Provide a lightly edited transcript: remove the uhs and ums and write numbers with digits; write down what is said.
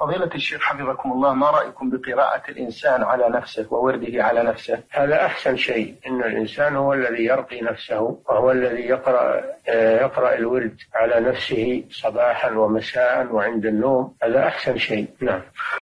فضيلة الشيخ حفظكم الله، ما رأيكم بقراءة الإنسان على نفسه وورده على نفسه؟ هذا أحسن شيء، إن الإنسان هو الذي يرقي نفسه، وهو الذي يقرأ الورد على نفسه صباحا ومساء وعند النوم، هذا أحسن شيء. نعم.